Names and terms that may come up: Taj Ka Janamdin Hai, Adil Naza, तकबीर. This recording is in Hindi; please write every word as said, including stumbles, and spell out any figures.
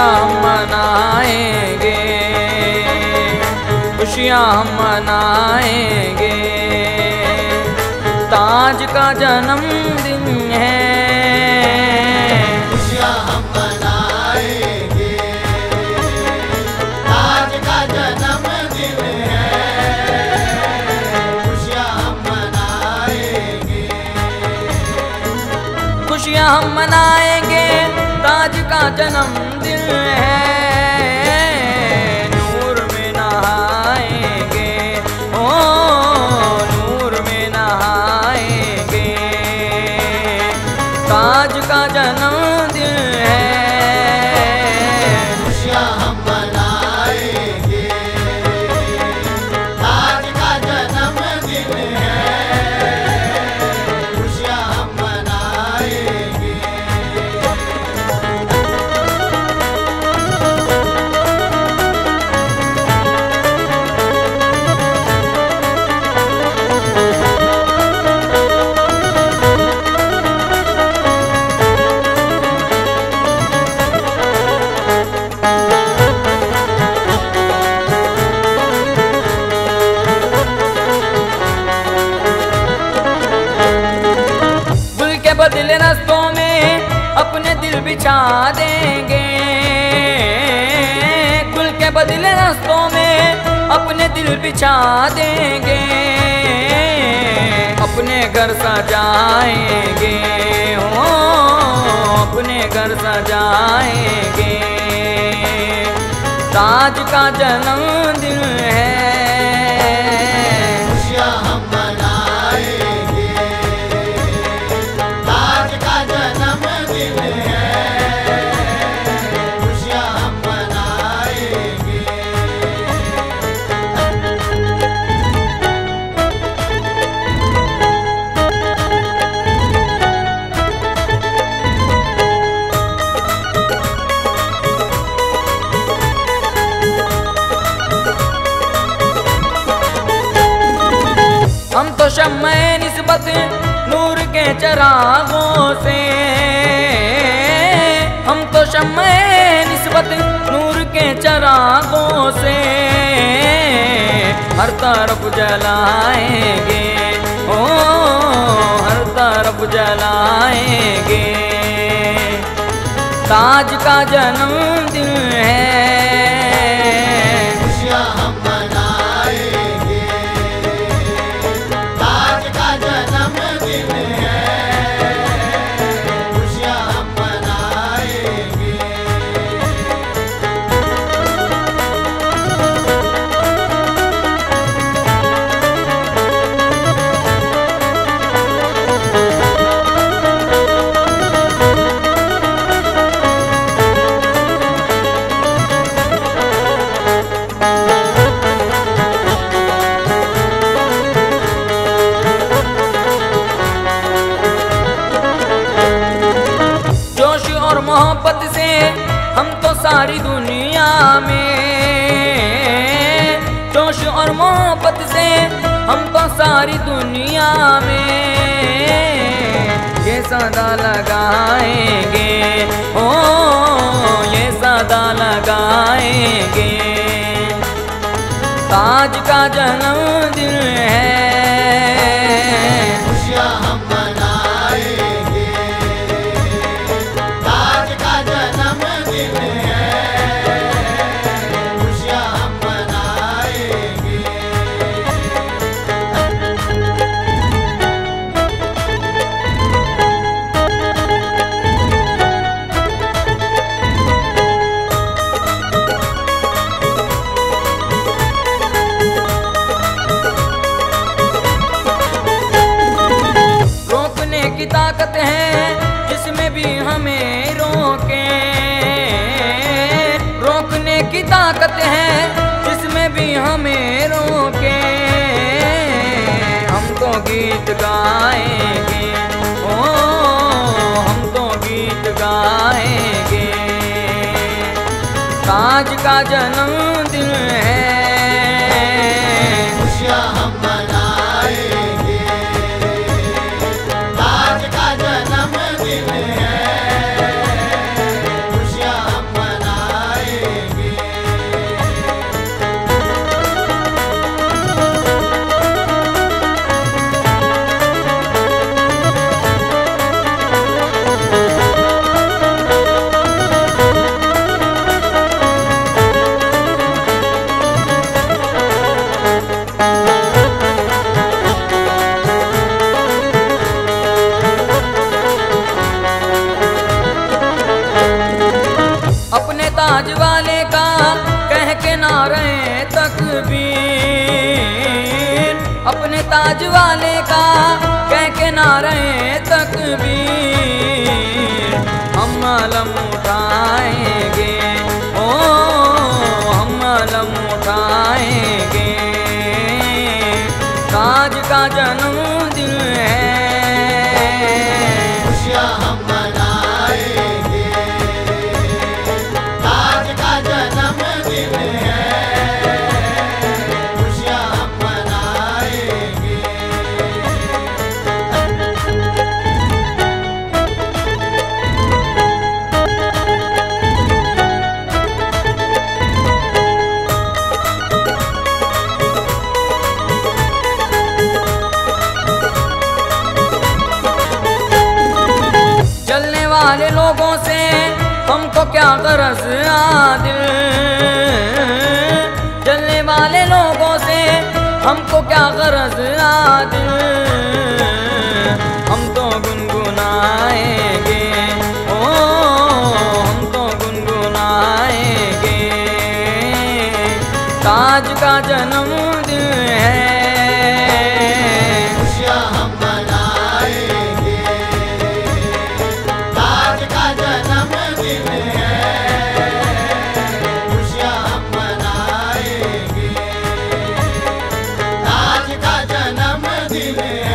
खुशियाँ मनाएंगे, खुशियाँ मनाएंगे। ताज का जन्मदिन है, खुशियाँ हम मनाएंगे। ताज का जन्मदिन है, खुशियाँ हम मनाएंगे। खुशियाँ हम मनाएंगे, ताज का जन्मदिन है। नूर में नहाएंगे, ओ नूर में नहाएंगे। ताज का जन्मदिन है, खुशियाँ हम मनाएंगे। ताज का जन्मदिन है, खुशियाँ हम मनाएंगे। बदले रस्तों में अपने दिल बिछा देंगे, खुल के बदले रस्तों में अपने दिल बिछा देंगे। अपने घर सजाएंगे, हो अपने घर सजाएंगे। ताज का जन्मदिन है, खुशियाँ हम मनाएंगे। हम तो शम्मे निस्बत नूर के चरागों से, हम तो शम्मे निस्बत नूर के चरागों से हर तरफ जलाएंगे, ओ हर तरफ जलाएंगे। ताज का जन्मदिन है, खुशियाँ हम मनाएंगे। मोहब्बत से हम तो सारी दुनिया में, जोश और मोहब्बत से हम तो सारी दुनिया में ये सदा लगाएंगे, ओ ये सदा लगाएंगे। ताज का जन्मदिन है, खुशियाँ हम मनाएंगे। ताकत है जिसमें भी हमें रोके, रोकने की ताकत है जिसमें भी हमें रोके। हम तो गीत गाएंगे, ओ हम तो गीत गाएंगे। ताज का जन्मदिन है, खुशियाँ हम मनाएंगे। खुशियाँ हम मनाएंगे। ताज वाले का कह के नारे तकबीर, अपने ताज वाले का कह के नारे तकबीर। हम अलम उठाएंगे ओ हम अलम उठाएंगे, ताज का जन्मदिन है। वाले लोगों से हमको क्या गरज आदिल, जलने वाले लोगों से हमको क्या गरज आदिल। हम तो गुनगुनाएंगे ओ हम तो गुनगुनाएंगे, ताज का जन्मदिन है। Yeah।